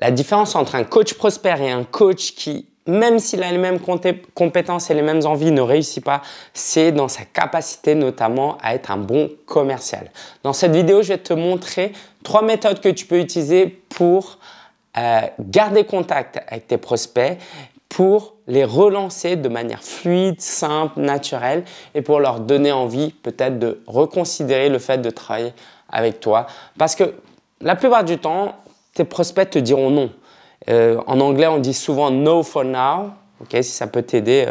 La différence entre un coach prospère et un coach qui, même s'il a les mêmes compétences et les mêmes envies, ne réussit pas, c'est dans sa capacité notamment à être un bon commercial. Dans cette vidéo, je vais te montrer 3 méthodes que tu peux utiliser pour garder contact avec tes prospects, pour les relancer de manière fluide, simple, naturelle et pour leur donner envie peut-être de reconsidérer le fait de travailler avec toi. Parce que la plupart du temps, tes prospects te diront non. En anglais, on dit souvent « no for now ». Okay, si ça peut t'aider,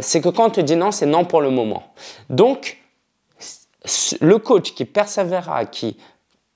c'est que quand on te dit non, c'est non pour le moment. Donc, le coach qui persévérera, qui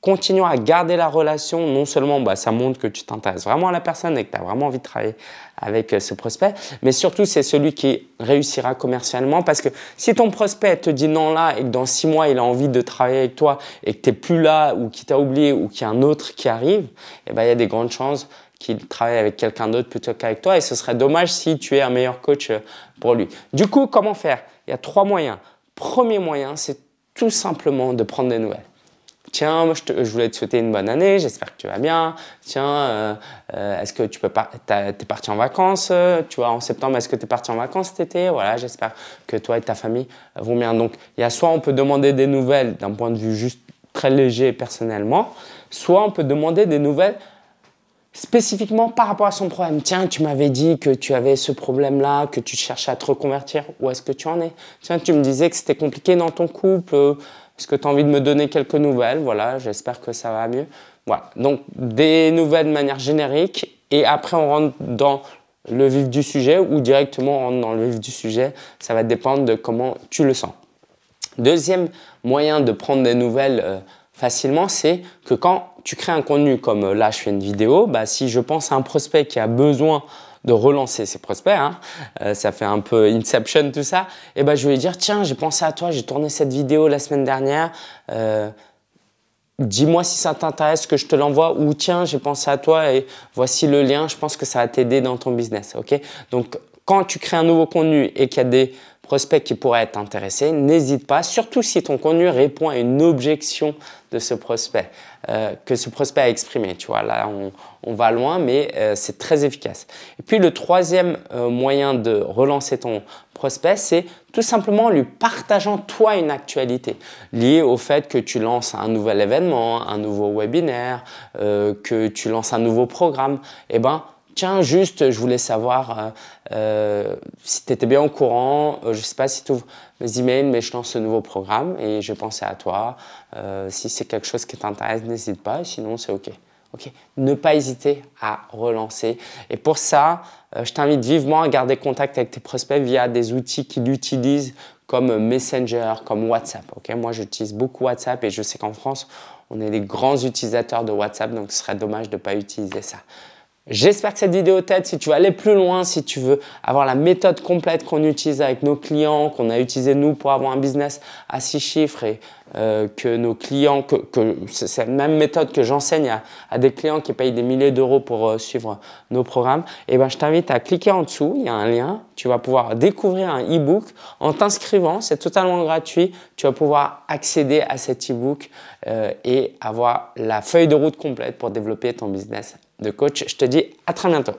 continuera à garder la relation, non seulement ça montre que tu t'intéresses vraiment à la personne et que tu as vraiment envie de travailler avec ce prospect, mais surtout, c'est celui qui réussira commercialement. Parce que si ton prospect te dit non là et que dans 6 mois, il a envie de travailler avec toi et que tu n'es plus là ou qu'il t'a oublié ou qu'il y a un autre qui arrive, eh ben, il y a des grandes chances qu'il travaille avec quelqu'un d'autre plutôt qu'avec toi et ce serait dommage si tu es un meilleur coach pour lui. Du coup, comment faire? Il y a 3 moyens. Premier moyen, c'est tout simplement de prendre des nouvelles. Tiens, moi, je voulais te souhaiter une bonne année, j'espère que tu vas bien. Tiens, est-ce que tu es parti en vacances? Tu vois, en septembre, est-ce que tu es parti en vacances cet été? Voilà, j'espère que toi et ta famille vont bien. Donc, il y a soit on peut demander des nouvelles d'un point de vue juste très léger personnellement, soit on peut demander des nouvelles spécifiquement par rapport à son problème. Tiens, tu m'avais dit que tu avais ce problème-là, que tu cherchais à te reconvertir. Où est-ce que tu en es? Tiens, tu me disais que c'était compliqué dans ton couple. Est-ce que tu as envie de me donner quelques nouvelles? Voilà, j'espère que ça va mieux. Voilà, donc des nouvelles de manière générique et après on rentre dans le vif du sujet ou directement on rentre dans le vif du sujet. Ça va dépendre de comment tu le sens. Deuxième moyen de prendre des nouvelles facilement, c'est que quand tu crées un contenu comme là, je fais une vidéo, si je pense à un prospect qui a besoin de relancer ses prospects, ça fait un peu Inception tout ça, et je vais lui dire tiens, j'ai pensé à toi, j'ai tourné cette vidéo la semaine dernière, dis-moi si ça t'intéresse que je te l'envoie ou tiens, j'ai pensé à toi et voici le lien, je pense que ça va t'aider dans ton business. Okay, donc quand tu crées un nouveau contenu et qu'il y a des prospects qui pourraient être intéressés, n'hésite pas, surtout si ton contenu répond à une objection de ce prospect, que ce prospect a exprimé. Tu vois, là, on va loin, mais c'est très efficace. Et puis, le troisième moyen de relancer ton prospect, c'est tout simplement lui partageant toi une actualité liée au fait que tu lances un nouvel événement, un nouveau webinaire, que tu lances un nouveau programme. Eh ben, tiens, juste, je voulais savoir si tu étais bien au courant. Je ne sais pas si tu ouvres mes emails, mais je lance ce nouveau programme et je pensais à toi. Si c'est quelque chose qui t'intéresse, n'hésite pas. Sinon, c'est OK. OK. Ne pas hésiter à relancer. Et pour ça, je t'invite vivement à garder contact avec tes prospects via des outils qu'ils utilisent comme Messenger, comme WhatsApp. OK, moi, j'utilise beaucoup WhatsApp et je sais qu'en France, on est des grands utilisateurs de WhatsApp. Donc, ce serait dommage de ne pas utiliser ça. J'espère que cette vidéo t'aide. Si tu veux aller plus loin, si tu veux avoir la méthode complète qu'on utilise avec nos clients, qu'on a utilisé nous pour avoir un business à 6 chiffres et que nos clients, que c'est la même méthode que j'enseigne à des clients qui payent des milliers d'euros pour suivre nos programmes, et je t'invite à cliquer en dessous, il y a un lien, tu vas pouvoir découvrir un e-book. En t'inscrivant, c'est totalement gratuit, tu vas pouvoir accéder à cet e-book et avoir la feuille de route complète pour développer ton business de coach. Je te dis à très bientôt.